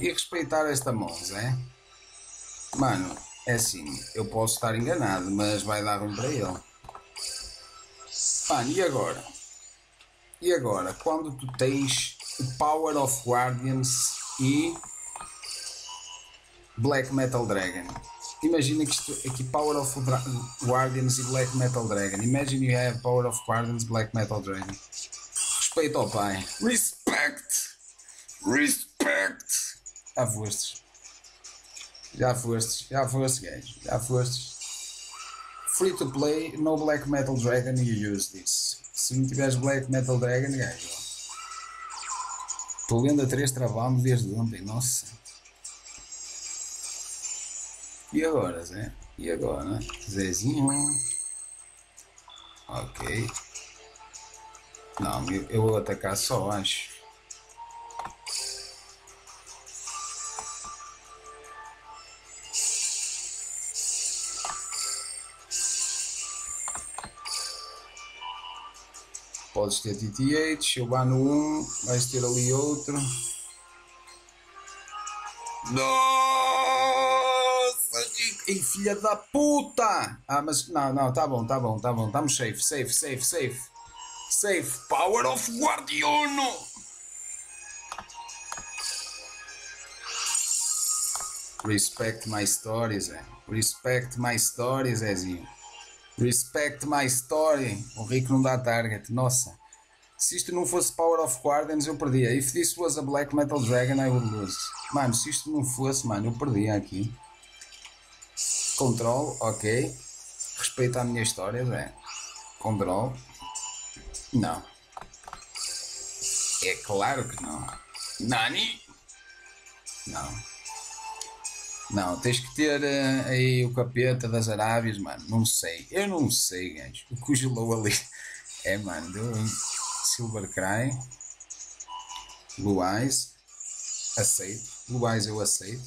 E respeitar esta monza, é? Mano, é assim, eu posso estar enganado, mas vai dar um para ele. Mano, e agora? E agora, quando tu tens o Power of Guardians e Black Metal Dragon? Imagina que aqui Power of Guardians e Black Metal Dragon. Imagine you have Power of Guardians, Black Metal Dragon. Respeito ao pai. Respect! Respect! Já fostes. Já fostes. Já foste, gajo. Já fostes. Free to play, no Black Metal Dragon, you use this. Se não tiveres Black Metal Dragon, gajo. Estou lendo a 3 travando desde ontem, nossa. E agora, Zé? E agora? Zezinho. Ok. Não, eu vou atacar só, acho. Podes ter TTH, eu bano um, vais ter ali outro. Nossa, e filha da puta! Ah, mas não, não, tá bom, tá bom, tá bom, estamos safe, safe, safe, safe. Safe, Power of Guardiano! Respect my stories, é. Respect my stories, Zezinho. Respect my story. O Rico não dá target. Nossa. Se isto não fosse Power of Guardians, eu perdia. If this was a Black Metal Dragon, I would lose. Mano, se isto não fosse, mano, eu perdia aqui. Control, ok. Respeita a minha história, velho. Control. Não. É claro que não. Nani? Não. Não, tens que ter aí o capeta das Arábias, mano. Não sei, eu não sei, gajo. O que gelou ali é, mano, deu um Silver Cry, Blue Eyes, aceito. Blue Eyes eu aceito.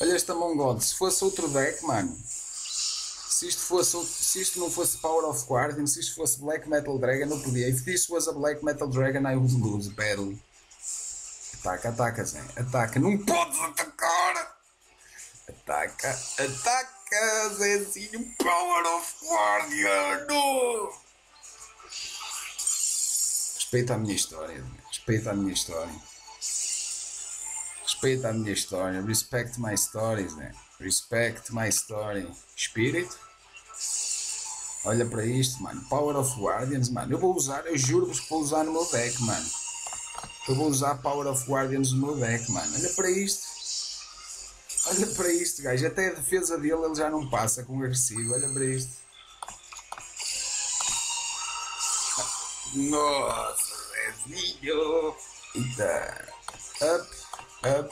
Olha esta Mongod, se fosse outro deck, mano. Se isto não fosse Power of Guardian, se isto fosse Black Metal Dragon, não podia. If this was a Black Metal Dragon, I would lose battle. Ataca, ataca, Zé. Ataca, não podes atacar! Ataca, ataca, Zezinho, Power of Guardiano! Respeita a minha história, respeita a minha história. Respeita a minha história, respect my stories, né? Respect my story. Espírito, olha para isto, mano, Power of Guardians, mano, eu vou usar, eu juro-vos que vou usar no meu deck, mano. Eu vou usar Power of Guardians no meu deck, mano, olha para isto. Olha para isto, gajo, até a defesa dele ele já não passa com agressivo, olha para isto. Nossa, Zezinho! Eita! Up, up.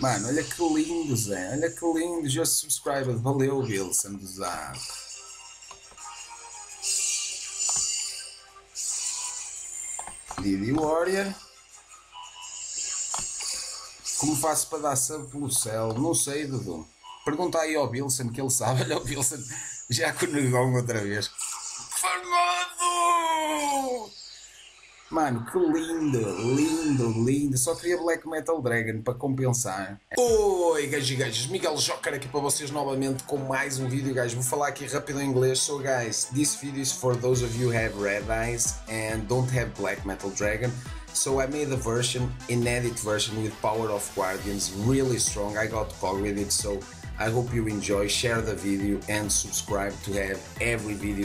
Mano, olha que lindo, Zé, olha que lindo, já subscribed, valeu Wilson do Zap. Tidy Warrior. Como faço para dar sub pelo céu? Não sei, Dudu. Pergunta aí ao Wilson, que ele sabe. Olha o Wilson, já com o negão outra vez. Formado! Mano, que lindo, lindo, lindo. Só queria Black Metal Dragon para compensar. Oi, gajos e gajos. Miguel Joker aqui para vocês novamente com mais um vídeo, guys. Vou falar aqui rápido em inglês. So, guys, this video is for those of you who have red eyes and don't have Black Metal Dragon. So I made a version, an edit version with Power of Guardians, really strong. I got caught with it, so I hope you enjoy. Share the video and subscribe to have every week,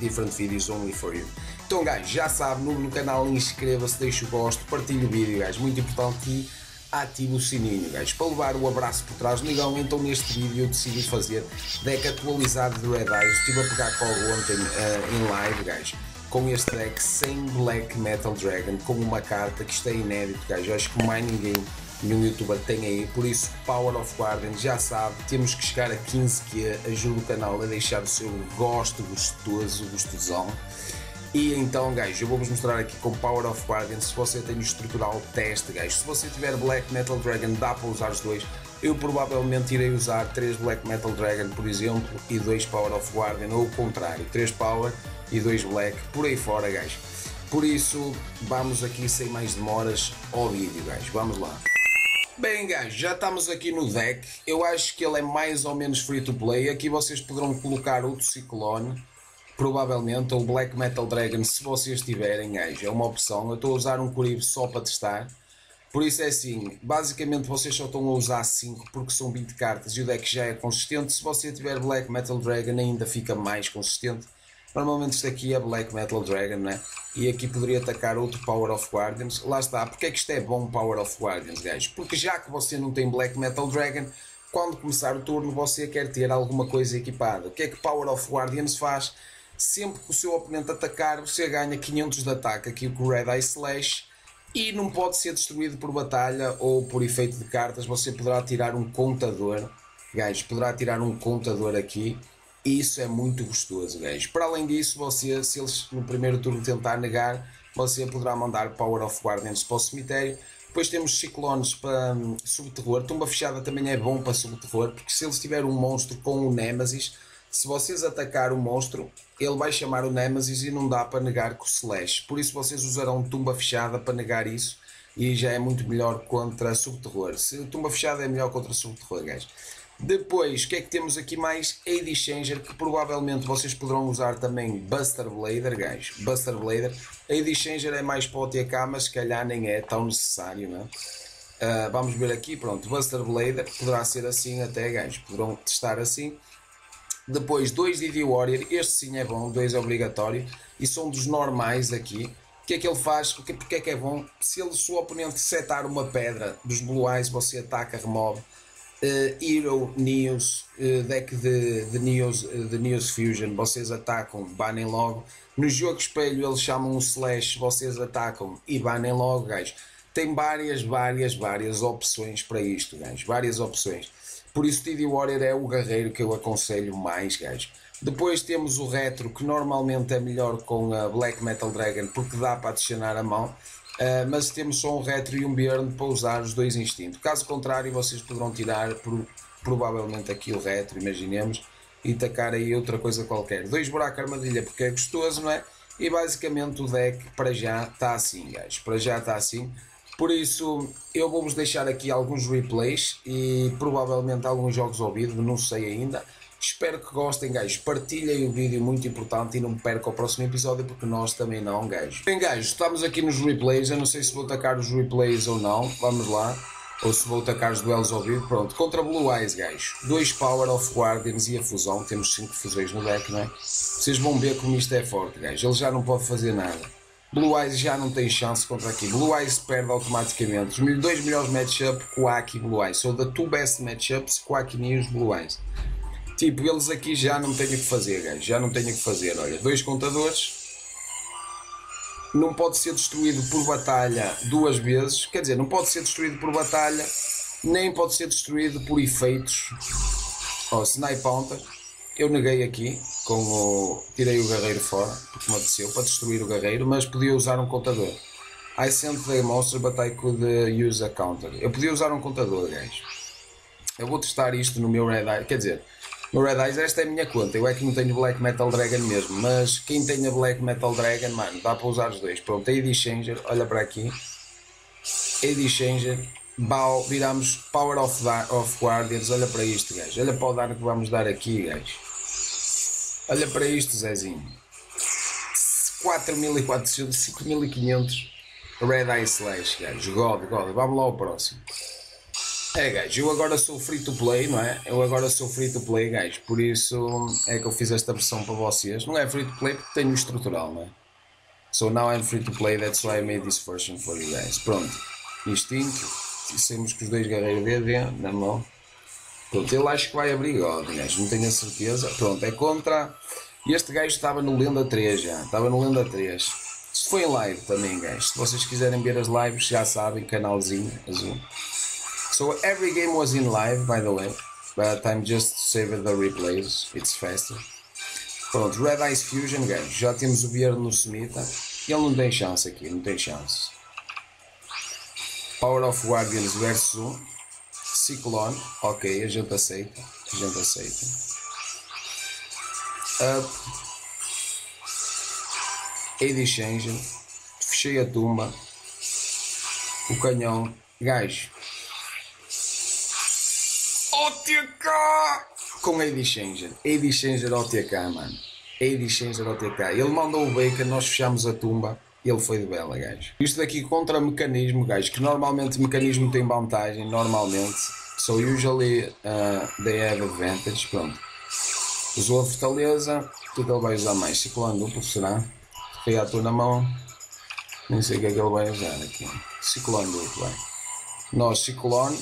different videos only for you. Então, guys, já sabe, no canal inscreva-se, deixe o gosto, partilhe o vídeo, guys, muito importante, e ative o sininho, guys, para levar o abraço por trás. Legal, então neste vídeo eu decidi fazer deck atualizado de Red Eyes. Estive a pegar call ontem em live, guys. Com este deck sem Black Metal Dragon, com uma carta que isto é inédito, guys. Eu acho que mais ninguém, nenhum youtuber tem aí, por isso Power of Guardians, já sabe, temos que chegar a 15k, ajuda o canal a deixar o seu gosto gostoso, gostosão. E então, guys, eu vou-vos mostrar aqui com Power of Guardians, se você tem o estrutural teste, guys, se você tiver Black Metal Dragon dá para usar os dois. Eu provavelmente irei usar 3 Black Metal Dragon, por exemplo, e 2 Power of Guardian, ou o contrário, 3 Power e 2 Black, por aí fora, guys. Por isso, vamos aqui sem mais demoras ao vídeo, guys. Vamos lá. Bem, guys, já estamos aqui no deck. Eu acho que ele é mais ou menos free to play. Aqui vocês poderão colocar outro Ciclone, provavelmente, ou Black Metal Dragon, se vocês tiverem, guys. É uma opção. Eu estou a usar um Curibe só para testar. Por isso é assim, basicamente vocês só estão a usar 5 porque são 20 cartas e o deck já é consistente. Se você tiver Black Metal Dragon ainda fica mais consistente. Normalmente isto aqui é Black Metal Dragon, né? E aqui poderia atacar outro Power of Guardians. Lá está. Porque é que isto é bom, Power of Guardians, guys? Porque já que você não tem Black Metal Dragon, quando começar o turno você quer ter alguma coisa equipada. O que é que Power of Guardians faz? Sempre que o seu oponente atacar, você ganha 500 de ataque aqui com o Red Eyes Slash. E não pode ser destruído por batalha ou por efeito de cartas. Você poderá tirar um contador, guys, poderá tirar um contador aqui. E isso é muito gostoso, guys. Para além disso, você, se eles no primeiro turno tentar negar, você poderá mandar Power of Guardians para o cemitério. Depois temos Ciclones para Subterror. Tumba Fechada também é bom para Subterror, porque se eles tiverem um monstro com o Nemesis, se vocês atacarem o monstro, ele vai chamar o Nemesis e não dá para negar com o Slash. Por isso vocês usarão Tumba Fechada para negar isso. E já é muito melhor contra Subterror. Se Tumba Fechada é melhor contra Subterror, guys. Depois, o que é que temos aqui mais? Eddie Changer, que provavelmente vocês poderão usar também Buster Blader, guys. Buster Blader. Eddie Changer é mais para o TK, mas se calhar nem é tão necessário, não é? Vamos ver aqui, pronto. Buster Blader poderá ser assim até, guys. Poderão testar assim. Depois 2 Tidy Warrior, este sim é bom, 2 é obrigatório e são dos normais aqui. O que é que ele faz? Porque é que é bom? Se ele, se o oponente setar uma pedra dos Blue Eyes, você ataca, remove Hero, Neos, deck de Neos, de Neos Fusion, vocês atacam, banem logo. No jogo espelho eles chamam um Slash, vocês atacam e banem logo, guys. Tem várias opções para isto, guys, várias opções. Por isso Tidy Warrior é o guerreiro que eu aconselho mais, gajo. Depois temos o Retro, que normalmente é melhor com a Black Metal Dragon, porque dá para adicionar a mão. Mas temos só um Retro e um Burn para usar os dois instintos. Caso contrário, vocês poderão tirar provavelmente aqui o Retro, imaginemos, e tacar aí outra coisa qualquer. 2 Buraco Armadilha, porque é gostoso, não é? E basicamente o deck para já está assim, gajo. Para já está assim. Por isso, eu vou-vos deixar aqui alguns replays e provavelmente alguns jogos ao vivo, não sei ainda. Espero que gostem, gajos. Partilhem o vídeo, muito importante, e não percam o próximo episódio, porque nós também não, gajos. Bem, gajos, estamos aqui nos replays. Eu não sei se vou tacar os replays ou não. Vamos lá. Ou se vou tacar os duelos ao vivo. Pronto, contra Blue Eyes, gajos. 2 Power of Guardians e a fusão. Temos 5 fusões no deck, não é? Vocês vão ver como isto é forte, gajos. Ele já não pode fazer nada. Blue Eyes já não tem chance contra aqui. Blue Eyes perde automaticamente. Os 2 melhores matchup, Quack e Blue Eyes. São the 2 best matchups, Quack e os Blue Eyes. Tipo, eles aqui já não têm o que fazer, guys. Já não têm o que fazer. Olha, 2 contadores. Não pode ser destruído por batalha 2 vezes. Quer dizer, não pode ser destruído por batalha, nem pode ser destruído por efeitos. Ó, oh, Snipe Hunter. Eu neguei aqui, com o... tirei o guerreiro fora, porque me apeteceu, para destruir o guerreiro, mas podia usar um contador. I sent the monster, but I could use a counter. Eu podia usar um contador, guys. Eu vou testar isto no meu Red Eyes, quer dizer, no Red Eyes esta é a minha conta, eu é que não tenho Black Metal Dragon mesmo, mas quem tem a Black Metal Dragon, mano, dá para usar os dois. Pronto, Eddie Changer, olha para aqui. Eddie Changer, viramos Power of Guardians, olha para isto, gajo. Olha para o dano que vamos dar aqui, gajo. Olha para isto, Zezinho. 4.400, 5.500 Red Eyes Slash, gajo. God, God. Vamos lá ao próximo. É, gajo, eu agora sou free to play, não é? Eu agora sou free to play, gajo. Por isso é que eu fiz esta versão para vocês. Não é free to play porque tenho o estrutural, não é? So now I'm free to play, that's why I made this version for you guys. Pronto. Instinto. Dissemos que os 2 guerreiros dele na mão. Pronto, ele acho que vai abrir God, gajo, não tenho a certeza. Pronto, é contra. Este gajo estava no Lenda 3 já. Estava no Lenda 3. Isto foi em live também, gajo. Se vocês quiserem ver as lives, já sabem, canalzinho azul. So every game was in live, by the way. But I'm just saving the replays. It's faster. Pronto, Red Eyes Fusion, gajo. Já temos o Vieira no Semita. Ele não tem chance aqui, não tem chance. Power of Guardians vs 1 Ciclone, ok, a gente aceita. Up Eddie Changer, cheia a tumba, o canhão, gajo. OTK! Com Eddie Changer. Eddie Changer OTK, mano. Eddie Changer OTK. Ele mandou o bacon, nós fechamos a tumba. Ele foi de bela, gajo. Isto daqui contra mecanismo, gajo, que normalmente mecanismo tem vantagem, normalmente. So usually they have advantage, pronto. Usou a fortaleza, o que ele vai usar mais? Ciclone duplo, será? Reator na mão, nem sei o que é que ele vai usar aqui. Ciclone duplo, vai. Nós, ciclone,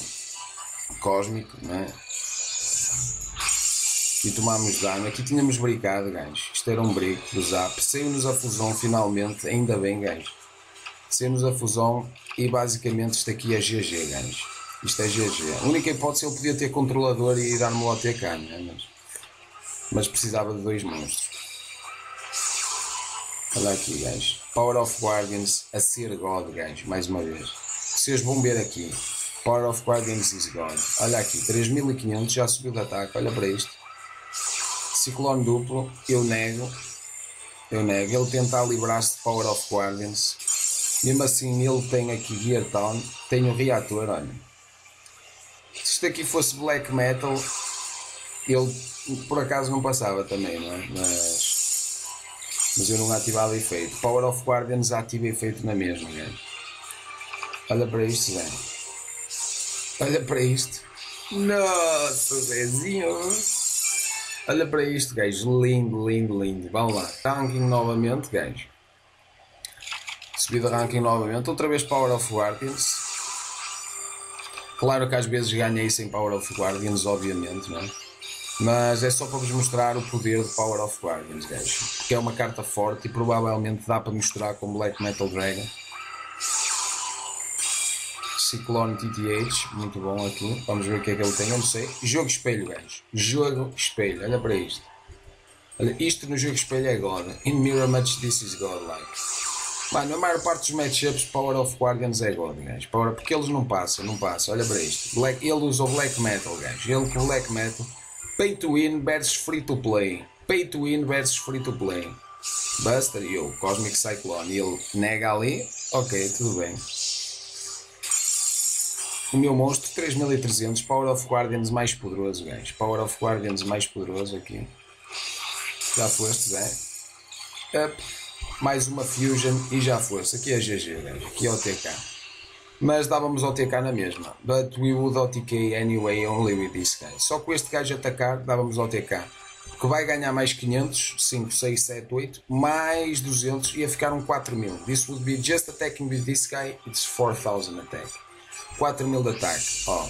cósmico, né? E tomámos dano, aqui tínhamos bricado, gajo, isto era um brico do zap, saiu-nos a fusão finalmente, ainda bem, gajo, saiu-nos a fusão e basicamente isto aqui é GG, gajo, isto é GG, a única hipótese ele podia ter controlador e dar-me o ATK, né? Mas precisava de dois monstros, olha aqui, gajo, Power of Guardians a ser God, gajo, mais uma vez, vocês vão ver aqui, Power of Guardians is God, olha aqui, 3500, já subiu de ataque, olha para isto. Ciclone duplo, eu nego, ele tenta livrar-se de Power of Guardians, mesmo assim ele tem aqui Gear Town, tem o reator, olha, se isto aqui fosse Black Metal, ele por acaso não passava também, não é? Mas eu não ativava efeito, Power of Guardians ativa efeito na mesma, né? Olha para isto, velho, olha para isto, nossa, Zezinho! Olha para isto, gajo, lindo, lindo, lindo. Vamos lá, ranking novamente, gajo. Subida ranking novamente, outra vez Power of Guardians. Claro que às vezes ganhei sem Power of Guardians, obviamente, não é? Mas é só para vos mostrar o poder de Power of Guardians, gajo. Porque é uma carta forte e provavelmente dá para misturar com Black Metal Dragon. Ciclone TTH, muito bom aqui, vamos ver o que é que ele tem, eu não sei, jogo espelho, gajo, jogo espelho, olha para isto, olha, isto no jogo espelho é God, in mirror match this is godlike, mano, a maior parte dos matchups Power of Guardians é God, gajo, porque eles não passam, olha para isto, ele usa o Black Metal, gajo, ele com Black Metal, pay to win versus free to play, Buster e eu, Cosmic Cyclone, ele nega ali, ok, tudo bem. O meu monstro, 3300, Power of Guardians mais poderoso, guys. Power of Guardians mais poderoso aqui. Já foste, é? Up. Mais uma Fusion e já foste. Aqui é GG, guys. Aqui é OTK. Mas dávamos OTK na mesma. But we would OTK anyway, only with this guy. Só com este gajo atacar, dávamos OTK. Porque vai ganhar mais 500, 5, 6, 7, 8, mais 200, ia ficar um 4000. This would be just attacking with this guy, it's 4000 attack. 4000 de ataque, ó.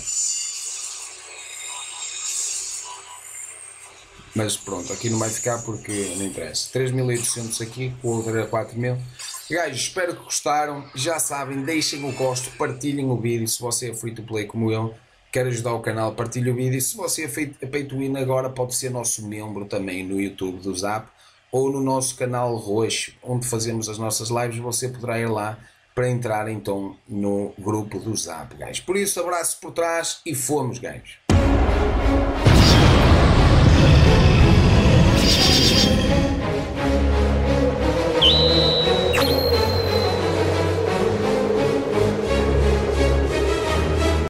Mas pronto, aqui não vai ficar porque não interessa. 3800 aqui, o outro era 4000. Gajos, espero que gostaram. Já sabem, deixem o gosto, partilhem o vídeo. Se você é free to play como eu, quer ajudar o canal, partilhe o vídeo. Se você é pay to win agora, pode ser nosso membro também no YouTube do Zap ou no nosso canal roxo, onde fazemos as nossas lives. Você poderá ir lá para entrar então no grupo do Zap, guys. Por isso, abraço por trás e fomos, guys.